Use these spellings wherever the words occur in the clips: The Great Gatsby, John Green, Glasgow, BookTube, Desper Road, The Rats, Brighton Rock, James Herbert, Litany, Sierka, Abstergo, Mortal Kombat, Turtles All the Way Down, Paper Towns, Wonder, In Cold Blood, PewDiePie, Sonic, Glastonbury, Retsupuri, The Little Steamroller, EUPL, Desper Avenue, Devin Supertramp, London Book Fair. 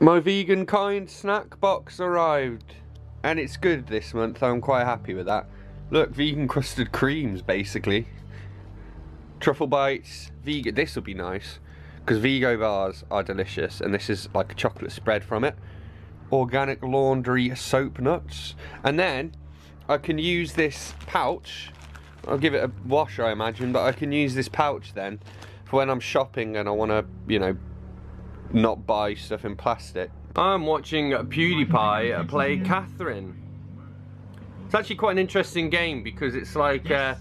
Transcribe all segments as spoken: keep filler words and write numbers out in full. My Vegan Kind snack box arrived, and it's good this month. I'm quite happy with that. Look, vegan crusted creams basically. Truffle bites, vegan, this would be nice, because Vego bars are delicious, and this is like a chocolate spread from it. Organic laundry soap nuts, and then I can use this pouch. I'll give it a wash, I imagine, but I can use this pouch then for when I'm shopping and I want to, you know, not buy stuff in plastic. I'm watching PewDiePie play Catherine. It's actually quite an interesting game because it's like uh,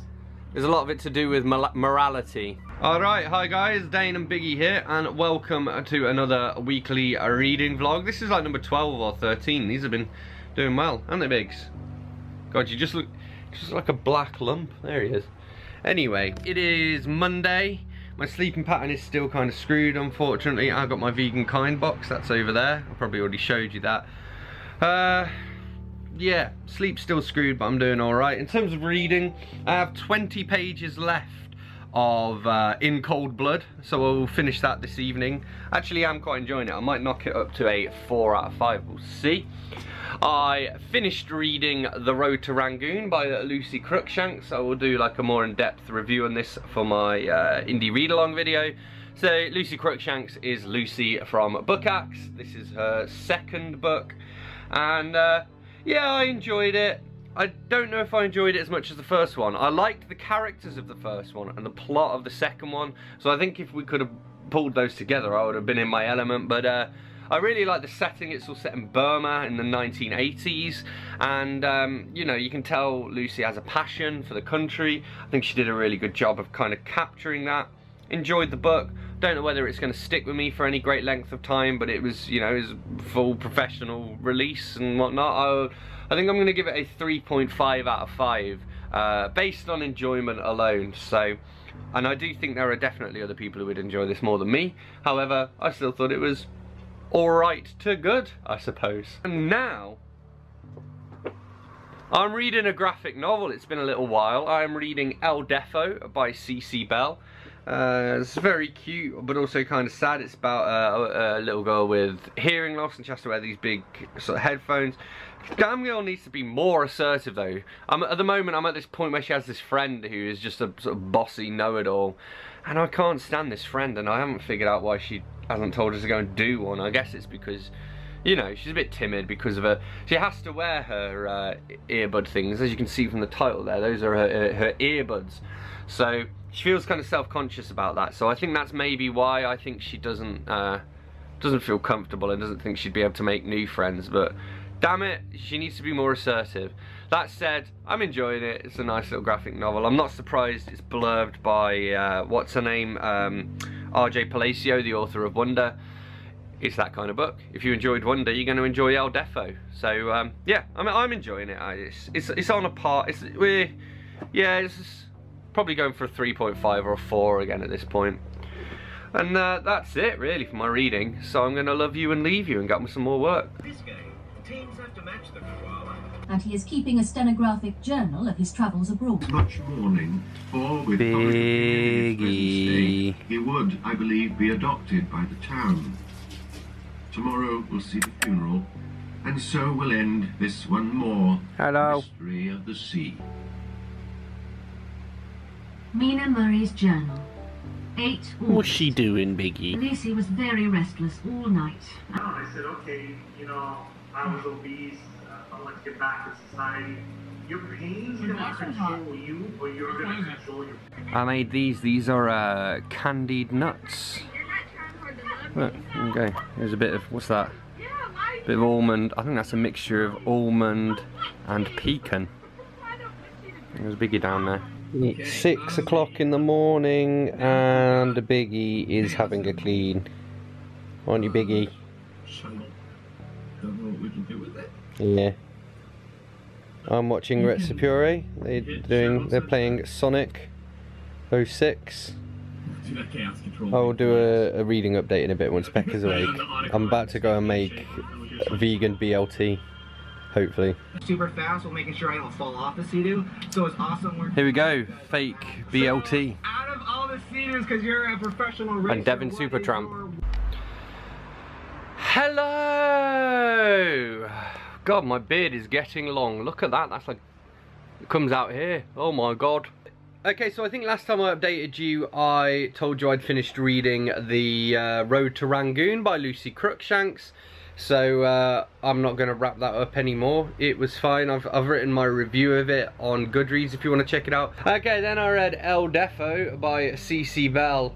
there's a lot of it to do with morality. Alright, hi guys, Dane and Biggie here, and welcome to another weekly reading vlog. This is like number twelve or thirteen. These have been doing well, haven't they, Biggs? God, you just look just like a black lump. There he is. Anyway, it is Monday. My sleeping pattern is still kind of screwed, unfortunately. I've got my Vegan Kind box, that's over there. I probably already showed you that. Uh, yeah, sleep's still screwed, but I'm doing all right. In terms of reading, I have twenty pages left of uh, In Cold Blood, so I'll finish that this evening. Actually, I'm quite enjoying it. I might knock it up to a four out of five, we'll see. I finished reading The Road to Rangoon by Lucy Cruickshanks. I will do like a more in-depth review on this for my uh, indie read-along video. So Lucy Cruickshanks is Lucy from Bookaxe. This is her second book, and uh, yeah, I enjoyed it. I don't know if I enjoyed it as much as the first one. I liked the characters of the first one and the plot of the second one, so I think if we could have pulled those together I would have been in my element, but uh, I really like the setting. It's all set in Burma in the nineteen eighties, and um, you know, you can tell Lucy has a passion for the country. I think she did a really good job of kind of capturing that. Enjoyed the book. Don't know whether it's going to stick with me for any great length of time, but it was, you know, it was a full professional release and whatnot. I, I think I'm going to give it a three point five out of five uh, based on enjoyment alone. So, and I do think there are definitely other people who would enjoy this more than me. However, I still thought it was alright to good, I suppose. And now, I'm reading a graphic novel. It's been a little while. I'm reading El Deafo by Cece Bell. Uh, it's very cute, but also kind of sad. It's about uh, a little girl with hearing loss, and she has to wear these big sort of headphones. Damn girl needs to be more assertive, though. I'm, at the moment, I'm at this point where she has this friend who is just a sort of bossy know-it-all, and I can't stand this friend, and I haven't figured out why she hasn't told us to go and do one. I guess it's because, you know, she's a bit timid because of her. She has to wear her uh, earbud things, as you can see from the title there. Those are her, her earbuds. So she feels kind of self-conscious about that. So I think that's maybe why I think she doesn't uh, doesn't feel comfortable and doesn't think she'd be able to make new friends. But damn it, she needs to be more assertive. That said, I'm enjoying it. It's a nice little graphic novel. I'm not surprised it's blurbed by uh, what's her name, um, R J Palacio, the author of Wonder. It's that kind of book. If you enjoyed Wonder, you're going to enjoy El Deafo. So um, yeah, I'm, I'm enjoying it. It's it's, it's on a par. It's we, yeah. It's just, probably going for a three point five or a four again at this point. And uh, that's it really for my reading, so I'm going to love you and leave you and get me some more work. This game, the teams have to match the koala. And he is keeping a stenographic journal of his travels abroad. Much warning, or with Biggie. He would, I believe, be adopted by the town. Tomorrow we'll see the funeral, and so we'll end this one more. Hello. Mystery of the Sea. Mina Murray's journal. eight What's she doing, Biggie? Lucy was very restless all night. No, I said, okay, you know, I was obese. Uh, I want to get back to society. Your pain's gonna control you, or you're gonna control your pain. I made these. These are uh, candied nuts. Look, okay. There's a bit of, what's that? A bit of almond. I think that's a mixture of almond and pecan. There's Biggie down there. It's six o'clock in the morning and Biggie is having a clean. Aren't you, Biggie? Yeah. I'm watching Retsupuri. They're doing they're playing Sonic oh six. I'll do a, a reading update in a bit once Becca's awake. I'm about to go and make vegan B L T. Hopefully. Super fast while making sure I don't fall off the sea-doo, so it's awesome work. Here we go, fake B L T. So, out of all the sea-doos, because you're a professional racer, and Devin Supertramp. Hello! God, my beard is getting long. Look at that, that's like, it comes out here. Oh my God. Okay, so I think last time I updated you, I told you I'd finished reading The uh, Road to Rangoon by Lucy Cruickshanks. So uh, I'm not going to wrap that up anymore. It was fine. I've, I've written my review of it on Goodreads if you want to check it out. Okay, then I read El Deafo by Cece Bell.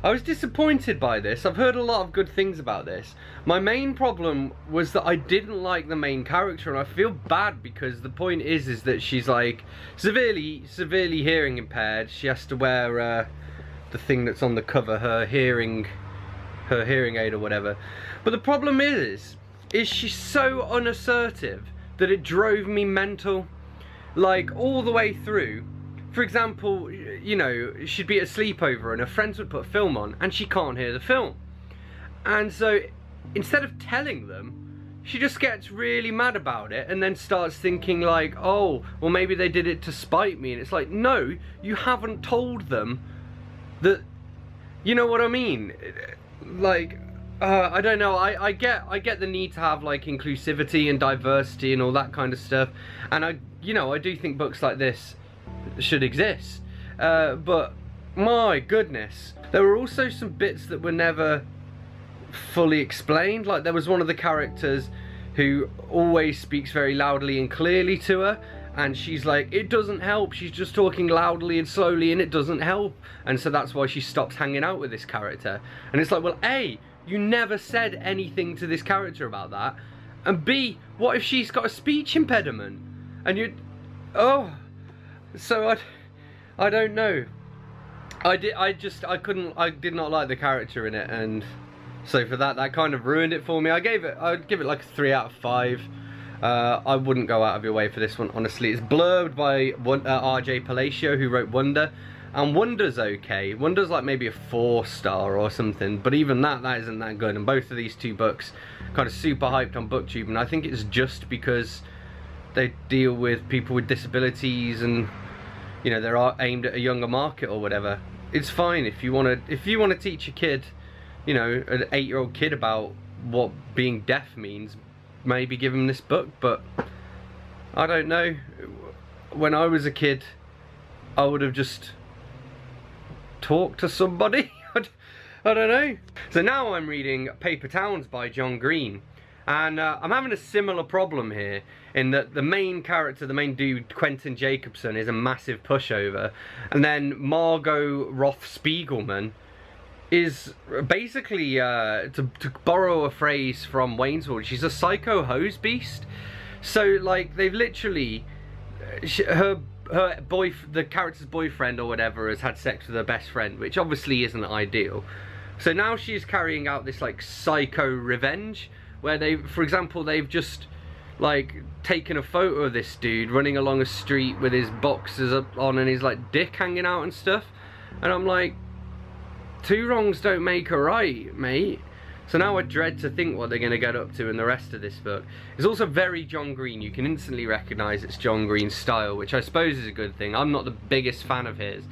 I was disappointed by this. I've heard a lot of good things about this. My main problem was that I didn't like the main character, and I feel bad because the point is is that she's like severely, severely hearing impaired. She has to wear uh, the thing that's on the cover, her hearing, her hearing aid or whatever. But the problem is, is she's so unassertive that it drove me mental. Like all the way through. For example, you know, she'd be at a sleepover and her friends would put a film on and she can't hear the film. And so, instead of telling them, she just gets really mad about it and then starts thinking like, oh, well maybe they did it to spite me. And it's like, no, you haven't told them that, you know what I mean? Like, uh, I don't know, I, I, get, I get the need to have like inclusivity and diversity and all that kind of stuff. And I, you know, I do think books like this should exist, uh, but my goodness, there were also some bits that were never fully explained. Like there was one of the characters who always speaks very loudly and clearly to her, and she's like, it doesn't help, she's just talking loudly and slowly and it doesn't help, and so that's why she stops hanging out with this character. And it's like, well, A, you never said anything to this character about that, and B, what if she's got a speech impediment? And you, oh. So I, I don't know. I did. I just. I couldn't. I did not like the character in it, and so for that, that kind of ruined it for me. I gave it. I'd give it like a three out of five. Uh, I wouldn't go out of your way for this one, honestly. It's blurbed by uh, R J Palacio, who wrote Wonder, and Wonder's okay. Wonder's like maybe a four star or something, but even that, that isn't that good. And both of these two books, kind of super hyped on BookTube, and I think it's just because they deal with people with disabilities and, you know, they're aimed at a younger market or whatever. It's fine if you want to if you want to teach a kid, you know, an eight-year-old kid about what being deaf means, maybe give him this book. But I don't know, when I was a kid I would have just talked to somebody. I don't know. So now I'm reading Paper Towns by John Green. And uh, I'm having a similar problem here, in that the main character, the main dude, Quentin Jacobson, is a massive pushover. And then Margot Roth Spiegelman is basically, uh, to, to borrow a phrase from Wayne's World, she's a psycho hose beast. So, like, they've literally, she, her, her boy, the character's boyfriend or whatever has had sex with her best friend, which obviously isn't ideal. So now she's carrying out this, like, psycho revenge, where they, for example, they've just like taken a photo of this dude running along a street with his boxers up on and his like dick hanging out and stuff, and I'm like, two wrongs don't make a right, mate. So now I dread to think what they're going to get up to in the rest of this book. It's also very John Green. You can instantly recognise it's John Green's style, which I suppose is a good thing. I'm not the biggest fan of his.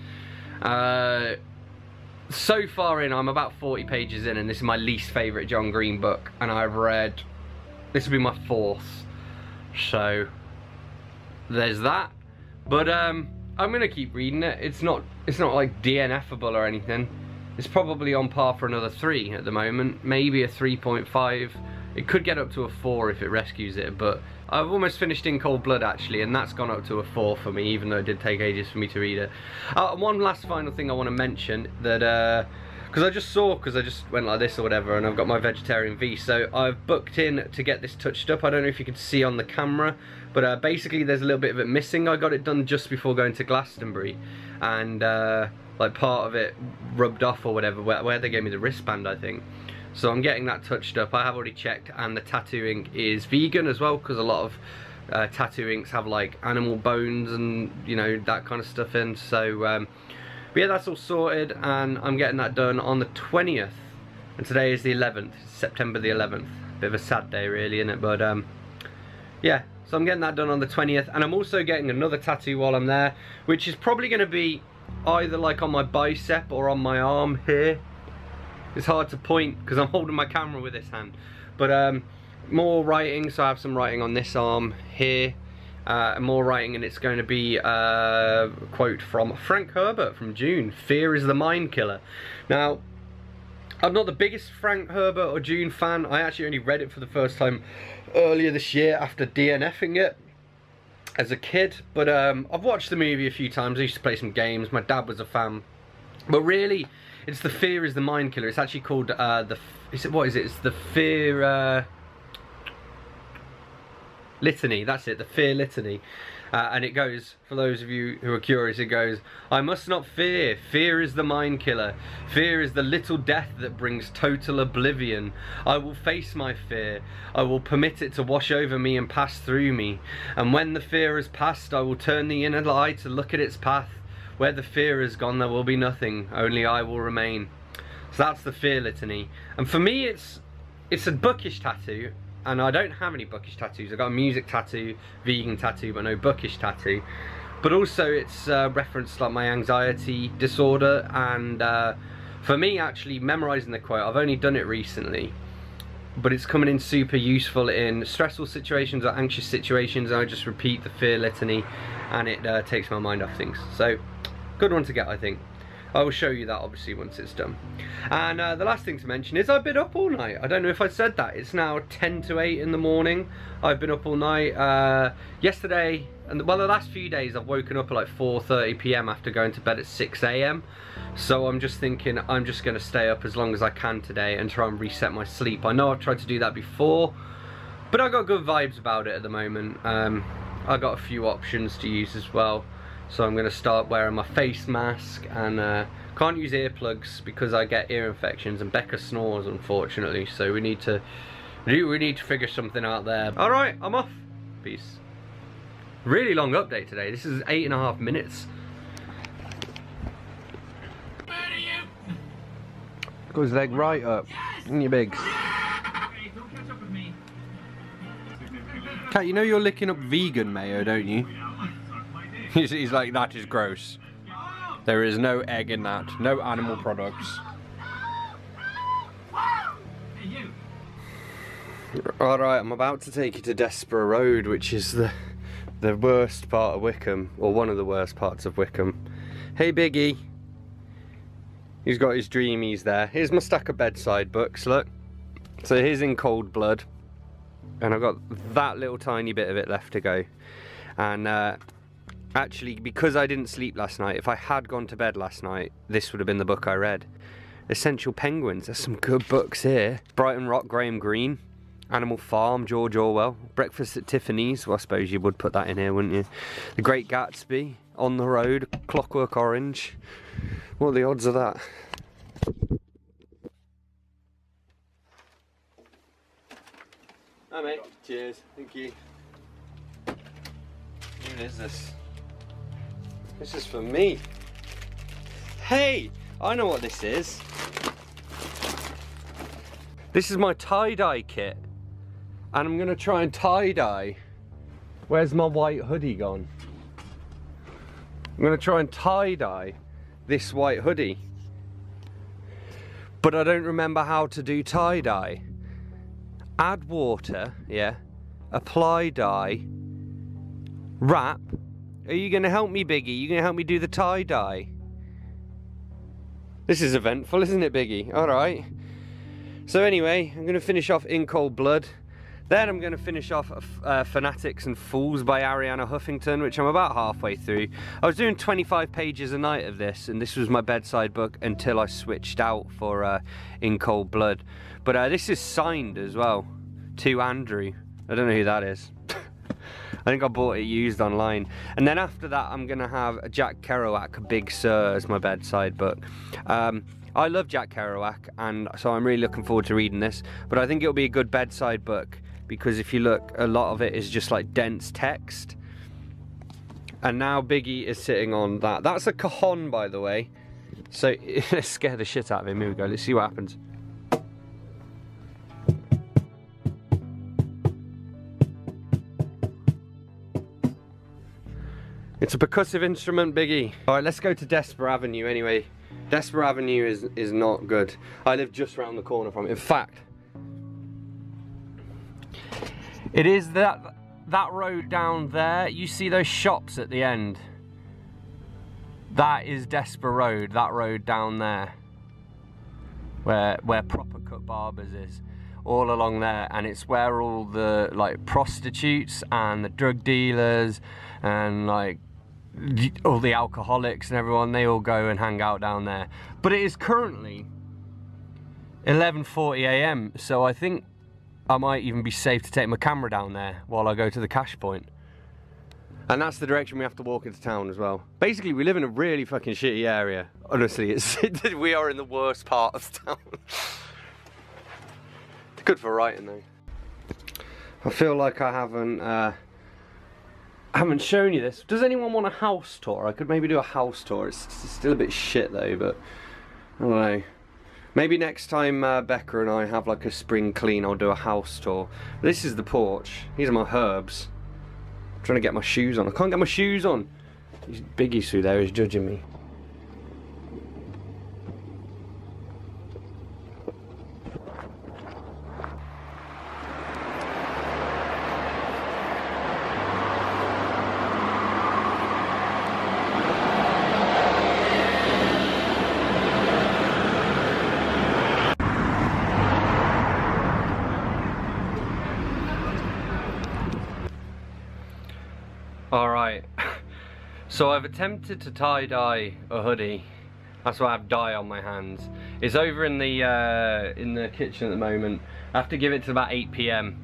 Uh, So far in, I'm about forty pages in, and this is my least favourite John Green book, and I've read, this will be my fourth, so there's that. But um, I'm going to keep reading it. It's not, it's not like D N F-able or anything. It's probably on par for another three at the moment, maybe a three point five. It could get up to a four if it rescues it, but I've almost finished In Cold Blood, actually, and that's gone up to a four for me, even though it did take ages for me to read it. Uh, one last final thing I want to mention, that, uh, because I just saw, because I just went like this or whatever, and I've got my vegetarian V, so I've booked in to get this touched up. I don't know if you can see on the camera, but uh, basically there's a little bit of it missing. I got it done just before going to Glastonbury, and uh, like part of it rubbed off or whatever, where, where they gave me the wristband, I think. So I'm getting that touched up. I have already checked, and the tattoo ink is vegan as well, because a lot of uh, tattoo inks have like animal bones and, you know, that kind of stuff in. So um, but yeah, that's all sorted, and I'm getting that done on the twentieth, and today is the eleventh, September the eleventh. Bit of a sad day really, isn't it? But um, yeah, so I'm getting that done on the twentieth, and I'm also getting another tattoo while I'm there, which is probably going to be either like on my bicep or on my arm here. It's hard to point because I'm holding my camera with this hand, But um, more writing, so I have some writing on this arm here. Uh, more writing, and it's going to be a quote from Frank Herbert from Dune. Fear is the mind killer. Now, I'm not the biggest Frank Herbert or Dune fan. I actually only read it for the first time earlier this year after D N F ing it as a kid. But um, I've watched the movie a few times. I used to play some games. My dad was a fan. But really, it's the Fear is the Mind Killer. It's actually called uh, the... Is it, what is it? It's the Fear... Uh, Litany, that's it, the Fear Litany. Uh, and it goes, for those of you who are curious, it goes, I must not fear, fear is the mind killer. Fear is the little death that brings total oblivion. I will face my fear. I will permit it to wash over me and pass through me. And when the fear has passed, I will turn the inner eye to look at its path. Where the fear has gone, there will be nothing. Only I will remain. So that's the Fear Litany. And for me, it's it's a bookish tattoo. And I don't have any bookish tattoos. I've got a music tattoo, vegan tattoo, but no bookish tattoo. But also it's uh, referenced like my anxiety disorder, and uh, for me actually memorising the quote, I've only done it recently, but it's coming in super useful in stressful situations or anxious situations, and I just repeat the Fear Litany and it uh, takes my mind off things. So, good one to get, I think. I will show you that obviously once it's done. And uh, the last thing to mention is I've been up all night. I don't know if I said that. It's now ten to eight in the morning. I've been up all night. Uh, yesterday, and well, the last few days I've woken up at like four thirty p m after going to bed at six a m So I'm just thinking I'm just going to stay up as long as I can today and try and reset my sleep. I know I've tried to do that before, but I've got good vibes about it at the moment. Um, I've got a few options to use as well. So I'm going to start wearing my face mask, and uh, can't use earplugs because I get ear infections, and Becca snores, unfortunately. So we need to we need to figure something out there. All right, I'm off. Peace. Really long update today. This is eight and a half minutes. Got his leg right up. Yes! In your bigs. Hey, don't catch up with me. Kat, you know you're licking up vegan mayo, don't you? He's like, that is gross. There is no egg in that. No animal products. Alright, I'm about to take you to Desper Road, which is the the worst part of Wickham, or one of the worst parts of Wickham. Hey, Biggie. He's got his dreamies there. Here's my stack of bedside books, look. So here's In Cold Blood. And I've got that little tiny bit of it left to go. And, uh... actually, because I didn't sleep last night, if I had gone to bed last night, this would have been the book I read. Essential Penguins, there's some good books here. Brighton Rock, Graham Greene. Animal Farm, George Orwell. Breakfast at Tiffany's, well, I suppose you would put that in here, wouldn't you? The Great Gatsby, On the Road, Clockwork Orange. What are the odds of that? Hi, mate. Cheers. Thank you. What is this? This is for me. Hey, I know what this is. This is my tie-dye kit. And I'm gonna try and tie-dye. Where's my white hoodie gone? I'm gonna try and tie-dye this white hoodie. But I don't remember how to do tie-dye. Add water, yeah. Apply dye. Wrap. Are you going to help me, Biggie? You going to help me do the tie-dye? This is eventful, isn't it, Biggie? Alright. So anyway, I'm going to finish off In Cold Blood. Then I'm going to finish off uh, Fanatics and Fools by Ariana Huffington, which I'm about halfway through. I was doing twenty-five pages a night of this, and this was my bedside book until I switched out for uh, In Cold Blood. But uh, this is signed as well, to Andrew. I don't know who that is. I think I bought it used online. And then after that, I'm going to have Jack Kerouac, Big Sir, as my bedside book. Um, I love Jack Kerouac, and so I'm really looking forward to reading this. But I think it'll be a good bedside book, because if you look, a lot of it is just like dense text. And now Biggie is sitting on that. That's a cajon, by the way. So let's scare the shit out of him. Here we go. Let's see what happens. It's a percussive instrument, Biggie. Alright, let's go to Desper Avenue anyway. Desper Avenue is, is not good. I live just round the corner from it. In fact, It is that that road down there. You see those shops at the end? That is Desper Road, that road down there. Where where Proper Cut Barbers is. All along there, and it's where all the like prostitutes and the drug dealers and like all the alcoholics and everyone, they all go and hang out down there. But it is currently eleven forty a m, so I think I might even be safe to take my camera down there while I go to the cash point. And that's the direction we have to walk into town as well. Basically, we live in a really fucking shitty area. Honestly, it's we are in the worst part of town. It's good for writing though. I feel like I haven't uh, I haven't shown you this. Does anyone want a house tour? I could maybe do a house tour. It's still a bit shit though, but I don't know. Maybe next time uh, Becca and I have like a spring clean, I'll do a house tour. This is the porch. These are my herbs. I'm trying to get my shoes on. I can't get my shoes on. These biggies through there is judging me. So I've attempted to tie-dye a hoodie. That's why I have dye on my hands. It's over in the uh, in the kitchen at the moment. I have to give it to about eight p m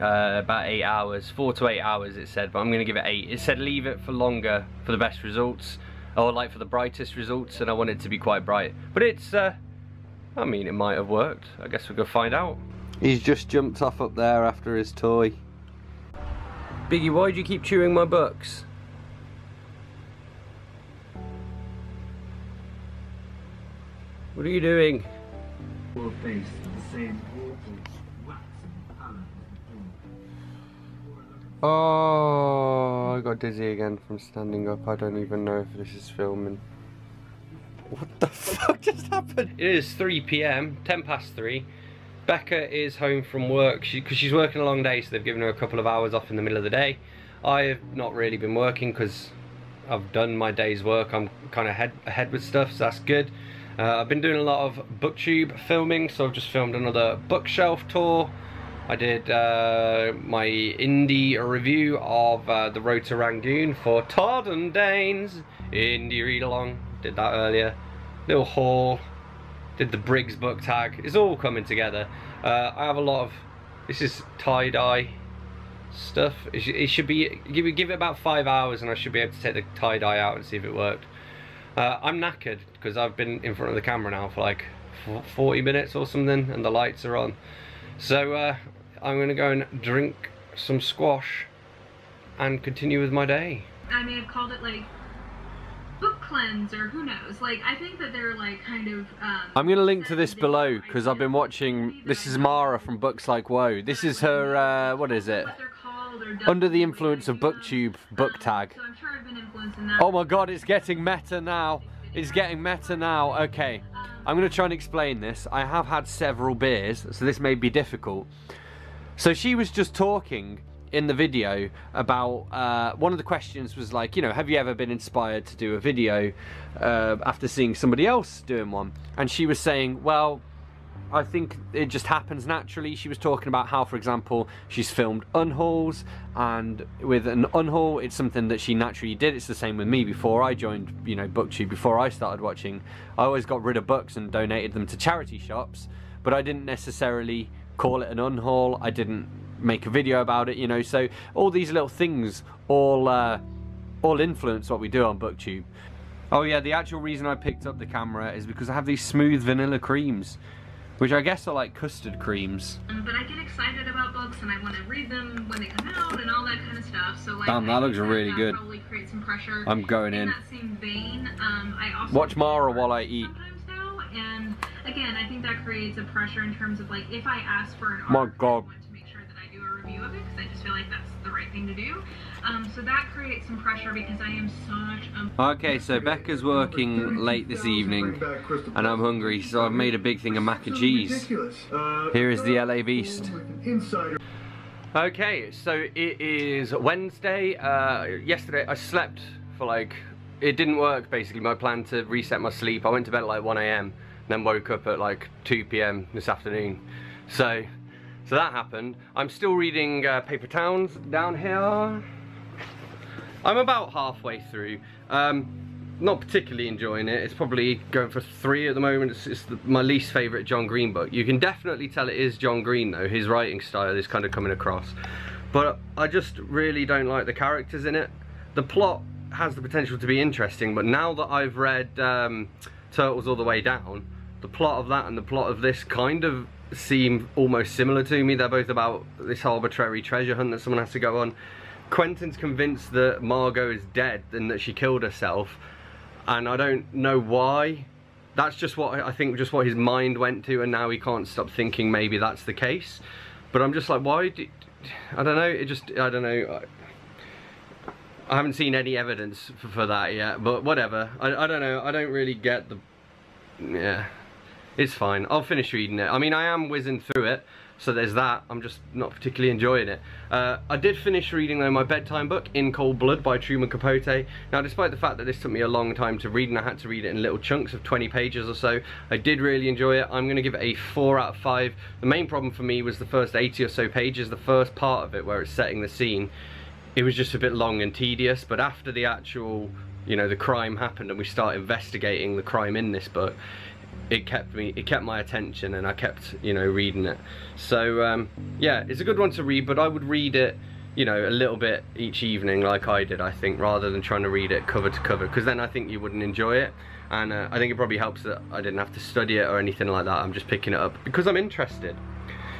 Uh, about eight hours, four to eight hours it said, but I'm gonna give it eight. It said leave it for longer for the best results, or like for the brightest results, and I want it to be quite bright. But it's, uh, I mean, it might have worked. I guess we'll go find out. He's just jumped off up there after his toy. Biggie, why do you keep chewing my books? What are you doing? Oh, I got dizzy again from standing up. I don't even know if this is filming. What the fuck just happened? It is three p m, ten past three. Becca is home from work because she, she's working a long day, so they've given her a couple of hours off in the middle of the day. I have not really been working because I've done my day's work. I'm kind of head, ahead with stuff, so that's good. Uh, I've been doing a lot of BookTube filming, so I've just filmed another bookshelf tour. I did uh, my indie review of uh, The Road to Rangoon for Todd and Dane's Indie Read Along. Did that earlier. Little haul. Did the Briggs book tag. It's all coming together. Uh, I have a lot of... This is tie-dye stuff. It, sh it should be... Give, give it about five hours and I should be able to take the tie-dye out and see if it worked. Uh, I'm knackered because I've been in front of the camera now for like forty minutes or something and the lights are on. So uh, I'm going to go and drink some squash and continue with my day. I may have called it like book cleanse or who knows. Like I think that they're like kind of... Um, I'm going to link to this below because I've been watching... This is Mara from Books Like Woe. This is her, uh, what is it? Under the Influence of BookTube book tag. Um, so I'm sure I've been influencing that. Oh my god, it's getting meta now. It's getting meta now. Okay, I'm going to try and explain this. I have had several beers, so this may be difficult. So she was just talking in the video about, uh, one of the questions was like, you know, have you ever been inspired to do a video uh, after seeing somebody else doing one? And she was saying, well... I think it just happens naturally. She was talking about how, for example, she's filmed unhauls, and with an unhaul, it's something that she naturally did. It's the same with me. Before I joined, you know, BookTube, before I started watching, I always got rid of books and donated them to charity shops, but I didn't necessarily call it an unhaul. I didn't make a video about it, you know. So all these little things all uh, all influence what we do on BookTube. Oh yeah, the actual reason I picked up the camera is because I have these smooth vanilla creams, which I guess are like custard creams. But I get excited about books and I want to read them when they come out and all that kind of stuff. So like, damn, that looks really good. Probably create some pressure. I'm going in. In that same vein, um, I also watch Mara while I eat. Sometimes now, and again, I think that creates a pressure in terms of like, if I ask for an art, my God, I want to make sure that I do a review of it because I just feel like that's the right thing to do. Um, so that creates some pressure because I am such a... Okay, so Becca's working late this evening and I'm hungry, so I've made a big thing of mac and cheese. Here is the L A Beast. Okay, so it is Wednesday. Uh, yesterday I slept for like, it didn't work basically, my plan to reset my sleep. I went to bed at like one A M, then woke up at like two P M this afternoon. So, so that happened. I'm still reading uh, Paper Towns down here. I'm about halfway through. Um, not particularly enjoying it. It's probably going for three at the moment. It's, it's the, my least favourite John Green book. You can definitely tell it is John Green though. His writing style is kind of coming across. But I just really don't like the characters in it. The plot has the potential to be interesting, but now that I've read um, Turtles All the Way Down, the plot of that and the plot of this kind of seem almost similar to me. They're both about this arbitrary treasure hunt that someone has to go on. Quentin's convinced that Margot is dead and that she killed herself. And I don't know why. That's just what I think, just what his mind went to, and now he can't stop thinking maybe that's the case. But I'm just like, why do, I don't know, it just, I don't know. I haven't seen any evidence for, for that yet, but whatever. I, I don't know, I don't really get the, yeah. It's fine, I'll finish reading it. I mean, I am whizzing through it, so there's that. I'm just not particularly enjoying it. Uh, I did finish reading, though, my bedtime book, In Cold Blood by Truman Capote. Now, despite the fact that this took me a long time to read, and I had to read it in little chunks of twenty pages or so, I did really enjoy it. I'm going to give it a four out of five. The main problem for me was the first eighty or so pages, the first part of it where it's setting the scene. It was just a bit long and tedious, but after the actual, you know, the crime happened and we start investigating the crime in this book, it kept me, it kept my attention, and I kept, you know, reading it. So um, yeah, it's a good one to read, but I would read it, you know, a little bit each evening like I did, I think, rather than trying to read it cover to cover, because then I think you wouldn't enjoy it. And uh, I think it probably helps that I didn't have to study it or anything like that. I'm just picking it up because I'm interested.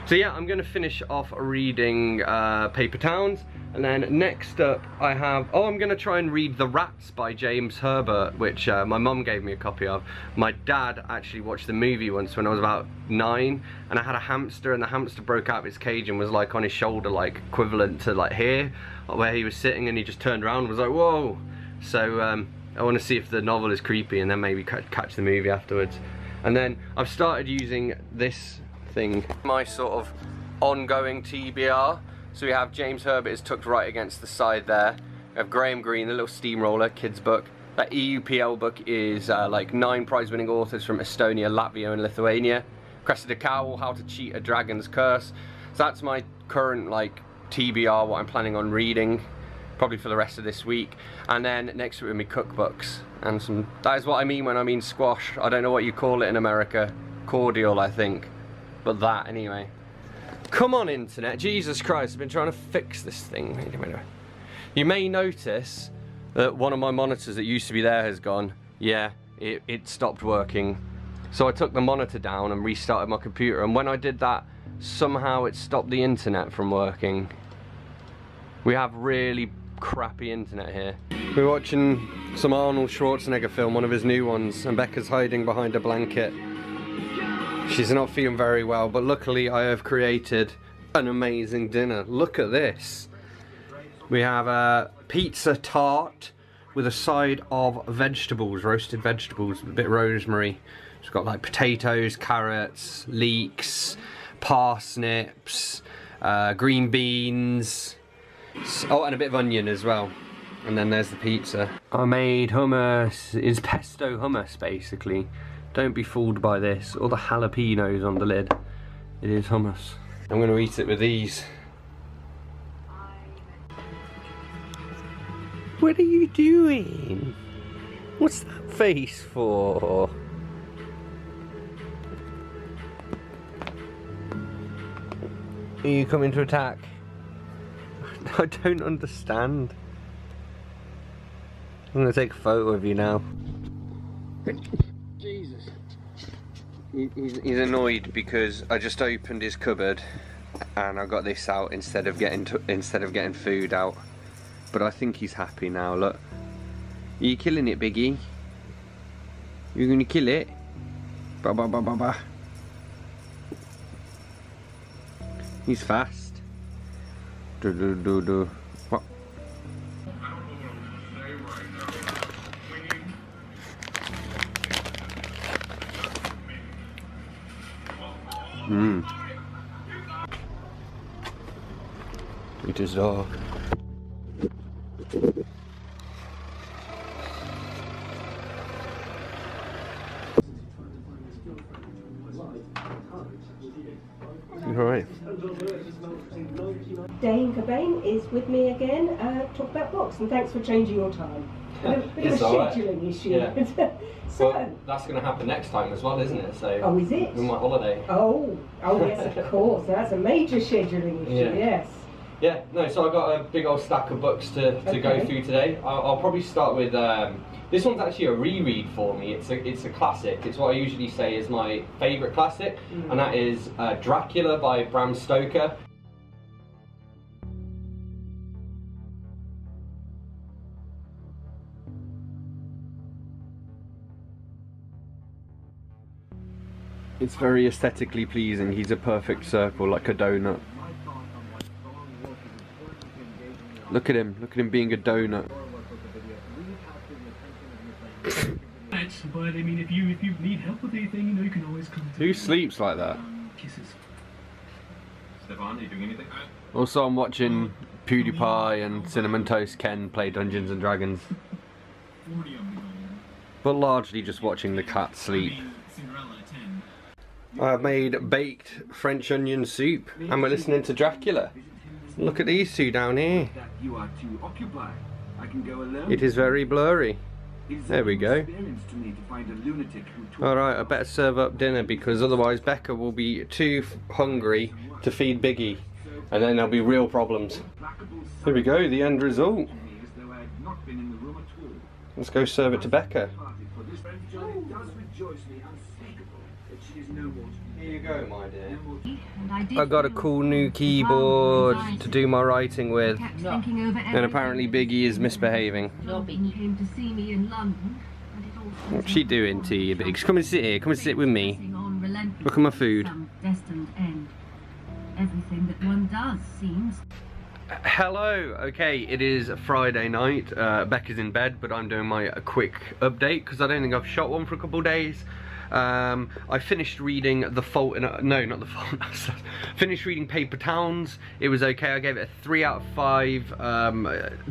So yeah, I'm going to finish off reading uh, Paper Towns, and then next up I have, oh, I'm going to try and read The Rats by James Herbert, which uh, my mum gave me a copy of. My dad actually watched the movie once when I was about nine, and I had a hamster, and the hamster broke out of its cage and was like on his shoulder, like equivalent to like here, where he was sitting, and he just turned around and was like, whoa. So um, I want to see if the novel is creepy, and then maybe catch the movie afterwards. And then I've started using this thing, my sort of ongoing T B R. So we have James Herbert is tucked right against the side there. We have Graham Greene, The Little Steamroller, kids book. That E U P L book is uh, like nine prize-winning authors from Estonia, Latvia, and Lithuania. Cressida Cowell, How to Cheat a Dragon's Curse. So that's my current like T B R, what I'm planning on reading, probably for the rest of this week. And then next week will be cookbooks and some. That is what I mean when I mean squash. I don't know what you call it in America. Cordial, I think. But that, anyway. Come on, internet. Jesus Christ, I've been trying to fix this thing. Anyway, you may notice that one of my monitors that used to be there has gone. Yeah, it, it stopped working. So I took the monitor down and restarted my computer, and when I did that, somehow it stopped the internet from working. We have really crappy internet here. We're watching some Arnold Schwarzenegger film, one of his new ones, and Becca's hiding behind a blanket. She's not feeling very well, but luckily I have created an amazing dinner. Look at this. We have a pizza tart with a side of vegetables, roasted vegetables, with a bit of rosemary. It's got like potatoes, carrots, leeks, parsnips, uh, green beans. Oh, and a bit of onion as well. And then there's the pizza. I made hummus. It's pesto hummus, basically. Don't be fooled by this, or the jalapenos on the lid. It is hummus. I'm going to eat it with these. What are you doing? What's that face for? Are you coming to attack? I don't understand. I'm going to take a photo of you now. Jesus. He's, he's annoyed because I just opened his cupboard and I got this out instead of getting to, instead of getting food out. But I think he's happy now. Look, are you killing it, Biggie? You're gonna kill it. Ba ba ba ba ba. He's fast. Do do do do. What? Mm. It is dark. Right. Dane Cobain is with me again. Uh, talk about books, and thanks for changing your time. A bit of a scheduling right. issue. Yeah. So well, that's going to happen next time as well, isn't it? So oh, is it? In my holiday. Oh, oh yes, of course. That's a major scheduling issue. Yeah. Yes. Yeah. No. So I got a big old stack of books to, to okay. go through today. I'll, I'll probably start with um, this one's actually a reread for me. It's a it's a classic. It's what I usually say is my favourite classic, mm. and that is uh, Dracula by Bram Stoker. It's very aesthetically pleasing. He's a perfect circle, like a donut. Look at him, look at him being a donut. But I mean, if you if you need help with anything, you know you can always come. Who sleeps like that? Kisses. Stefan, are you doing anything? Also, I'm watching PewDiePie and Cinnamon Toast Ken play Dungeons and Dragons, but largely just watching the cat sleep. I've made baked French onion soup and we're listening to Dracula. Look at these two down here. It is very blurry. There we go. Alright, I better serve up dinner because otherwise Becca will be too hungry to feed Biggie and then there'll be real problems. Here we go, the end result. Let's go serve it to Becca. Here you go, my dear. I got a cool new keyboard to do my writing with, and apparently Biggie is misbehaving. What's she doing to you, Biggs? Come and sit here, come and sit with me. Look at my food. Hello, okay, it is Friday night. Uh, Becca's in bed, but I'm doing my quick update because I don't think I've shot one for a couple days. Um, I finished reading The Fault in Our... no, not The Fault in Our Stars. Finished reading Paper Towns. It was okay. I gave it a three out of five. Um,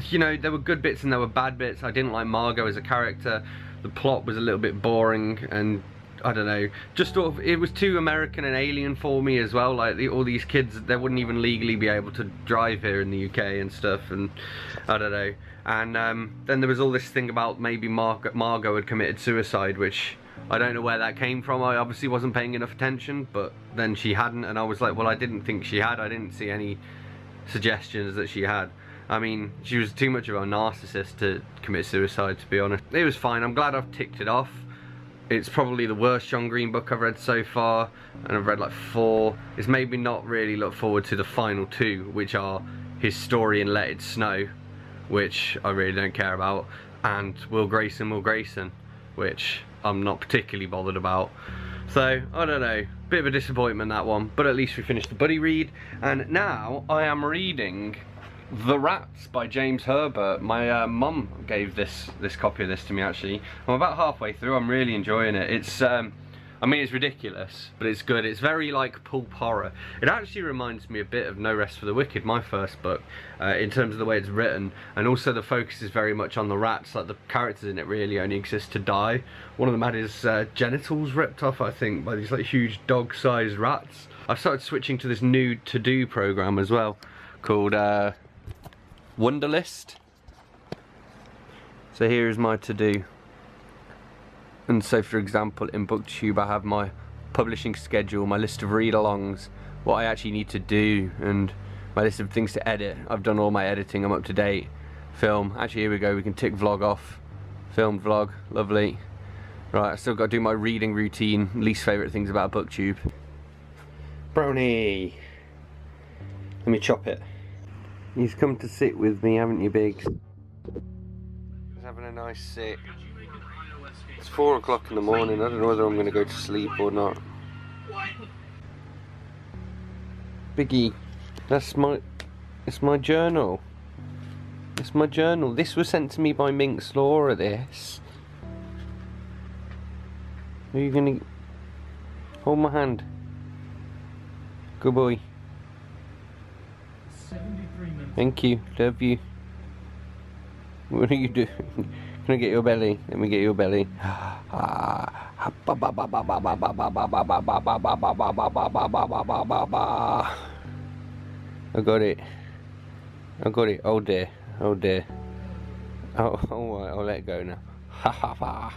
you know, there were good bits and there were bad bits. I didn't like Margot as a character. The plot was a little bit boring and I don't know. Just sort of, it was too American and alien for me as well. Like the, all these kids, they wouldn't even legally be able to drive here in the U K and stuff. And I don't know. And um, then there was all this thing about maybe Mar- Margot had committed suicide, which... I don't know where that came from. I obviously wasn't paying enough attention, but then she hadn't, and I was like, well, I didn't think she had. I didn't see any suggestions that she had. I mean, she was too much of a narcissist to commit suicide, to be honest. It was fine. I'm glad I've ticked it off. It's probably the worst John Green book I've read so far, and I've read like four. It's made me not really look forward to the final two, which are his story and Let It Snow, which I really don't care about, and Will Grayson, Will Grayson, which... I'm not particularly bothered about. So, I don't know, bit of a disappointment that one, but at least we finished the buddy read. And now I am reading The Rats by James Herbert. My uh, mum gave this this copy of this to me actually. I'm about halfway through, I'm really enjoying it. It's, um, I mean it's ridiculous, but it's good. It's very like pulp horror. It actually reminds me a bit of No Rest for the Wicked, my first book, uh, in terms of the way it's written, and also the focus is very much on the rats. Like the characters in it really only exist to die. One of them had his uh, genitals ripped off, I think, by these like huge dog-sized rats. I've started switching to this new to-do program as well, called uh, Wonder List. So here is my to-do. And so, for example, in BookTube I have my publishing schedule, my list of read-alongs, what I actually need to do, and my list of things to edit. I've done all my editing, I'm up to date. Film, actually here we go, we can tick vlog off. Filmed vlog, lovely. Right, I still got to do my reading routine, least favourite things about BookTube. Brownie! Let me chop it. You've come to sit with me, haven't you, Biggs? Having a nice sit. It's four o'clock in the morning, I don't know whether I'm going to go to sleep or not. Biggie, that's my, it's my journal. It's my journal. This was sent to me by Minx Laura, this. Are you going to, hold my hand. Good boy. Thank you, love you. What are you doing? Can I get your belly? Let me get your belly. I got it. I got it. Oh dear. Oh dear. Oh, alright, I'll let go now. Ha ha ha.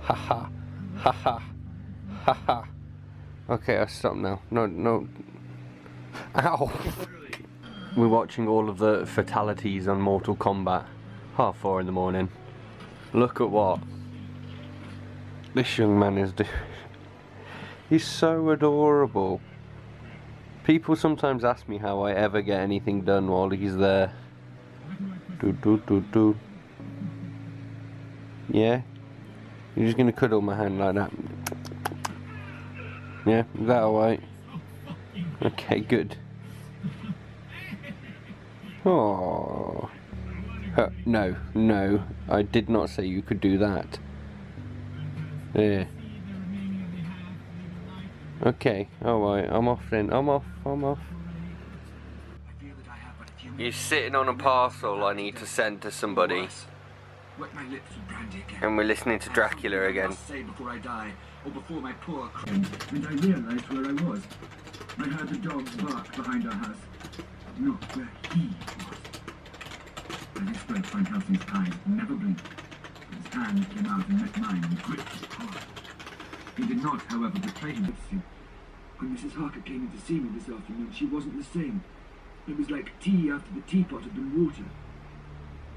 Ha ha. Ha ha. Ha ha. Okay, I'll stop now. No, no. Ow. We're watching all of the fatalities on Mortal Kombat. Half four in the morning. Look at what this young man is doing. He's so adorable. People sometimes ask me how I ever get anything done while he's there. Do do do do. Yeah? You're just gonna cuddle my hand like that. Yeah, is that alright? Okay, good. Oh. Uh, no, no, I did not say you could do that. Yeah. Okay, alright, I'm off then. I'm off, I'm off. You're sitting on a parcel I need to send to somebody. And we're listening to Dracula again. Or before my poor crib, and I realised where I was. I heard the dogs bark behind our house, not where he was. I described Frank Helsing's eyes never blinked. His hand came out and met mine and gripped his collar. He did not, however, betray him. When Missus Harker came in to see me this afternoon, she wasn't the same. It was like tea after the teapot had been watered.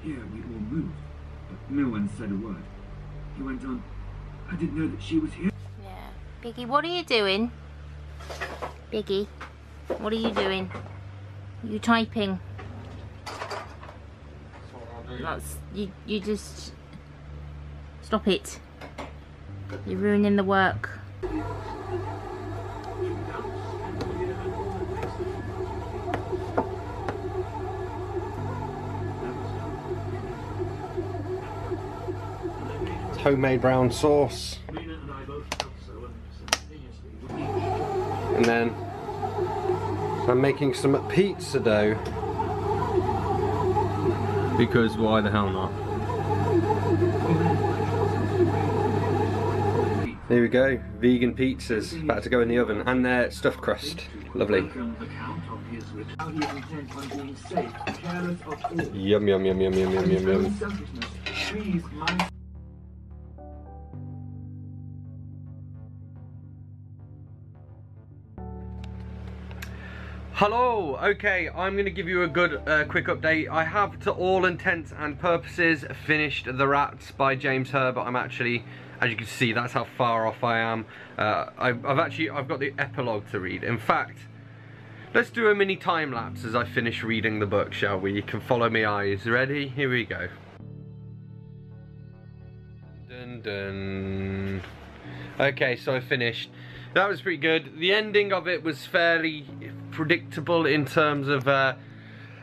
Here we all moved, but no one said a word. He went on, I didn't know that she was here. Yeah. Biggie, what are you doing? Biggie, what are you doing? You typing. That's, you, you just, stop it. You're ruining the work. It's homemade brown sauce. And then I'm making some pizza dough. Because why the hell not? There we go, vegan pizzas, about to go in the oven, and their stuffed crust, lovely. Yum yum yum yum yum yum yum yum. Hello, okay, I'm going to give you a good uh, quick update. I have, to all intents and purposes, finished The Rats by James Herbert. I'm actually, as you can see, that's how far off I am. Uh, I've, I've actually, I've got the epilogue to read. In fact, let's do a mini time lapse as I finish reading the book, shall we? You can follow my eyes. Ready? Here we go. Dun dun. Okay, so I finished. That was pretty good. The ending of it was fairly predictable in terms of, uh,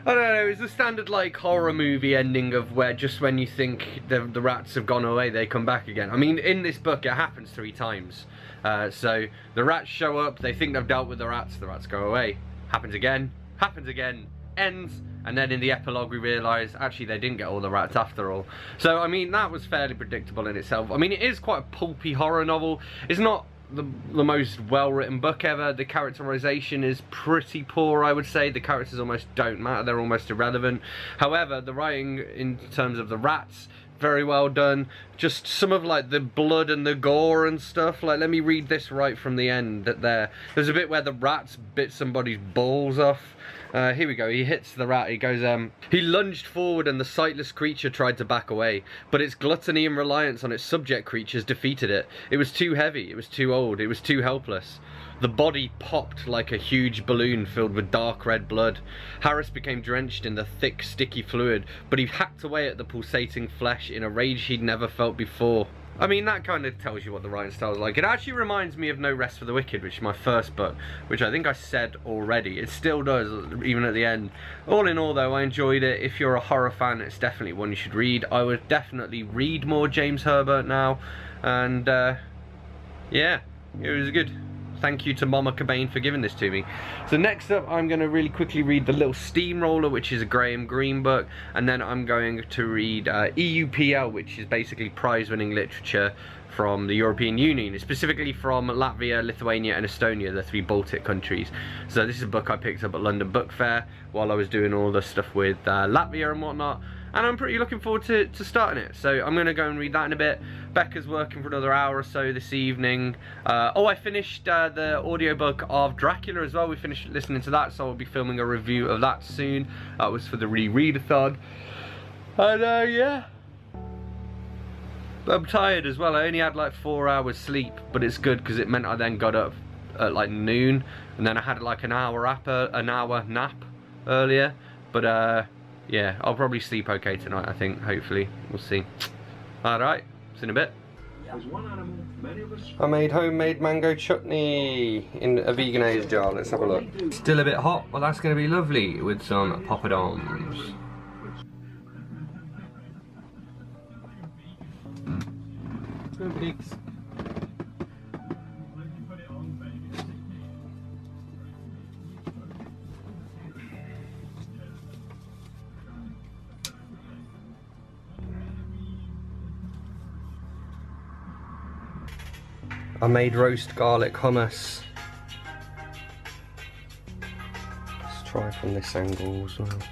I don't know, it's the standard like horror movie ending of where just when you think the, the rats have gone away, they come back again. I mean, in this book, it happens three times. Uh, so the rats show up, they think they've dealt with the rats, the rats go away. Happens again, happens again, ends. And then in the epilogue we realise actually they didn't get all the rats after all. So, I mean, that was fairly predictable in itself. I mean, it is quite a pulpy horror novel. It's not The, the most well-written book ever. The characterization is pretty poor, I would say. The characters almost don't matter, they're almost irrelevant. However, the writing in terms of the rats, very well done. Just some of like the blood and the gore and stuff. Like, let me read this right from the end. That there, there's a bit where the rats bit somebody's balls off. Uh, here we go, he hits the rat, he goes, um, he lunged forward and the sightless creature tried to back away, but its gluttony and reliance on its subject creatures defeated it. It was too heavy, it was too old, it was too helpless. The body popped like a huge balloon filled with dark red blood. Harris became drenched in the thick, sticky fluid, but he hacked away at the pulsating flesh in a rage he'd never felt before. I mean, that kind of tells you what the writing style is like. It actually reminds me of No Rest for the Wicked, which is my first book, which I think I said already. It still does, even at the end. All in all, though, I enjoyed it. If you're a horror fan, it's definitely one you should read. I would definitely read more James Herbert now. And, uh, yeah, it was good. thank you to Mama Cobain for giving this to me. So next up, I'm going to really quickly read The Little Steamroller, which is a Graham Greene book, and then I'm going to read uh, E U P L, which is basically prize-winning literature from the European Union, specifically from Latvia, Lithuania and Estonia, the three Baltic countries. So this is a book I picked up at London Book Fair while I was doing all the stuff with uh, Latvia and whatnot, and I'm pretty looking forward to, to starting it. So I'm going to go and read that in a bit. Becca's working for another hour or so this evening. Uh, oh, I finished uh, the audiobook of Dracula as well. We finished listening to that, so I'll be filming a review of that soon. That was for the Rereadathon. And uh, yeah. I'm tired as well. I only had like four hours sleep, but it's good because it meant I then got up at like noon, and then I had like an hour nap, an hour nap earlier. But uh, yeah, I'll probably sleep okay tonight, I think, hopefully. We'll see. Alright, see in a bit. I made homemade mango chutney in a vegan jar. Let's have a look. Still a bit hot, but that's going to be lovely with some poppadoms. I made roast garlic hummus. Let's try from this angle as well.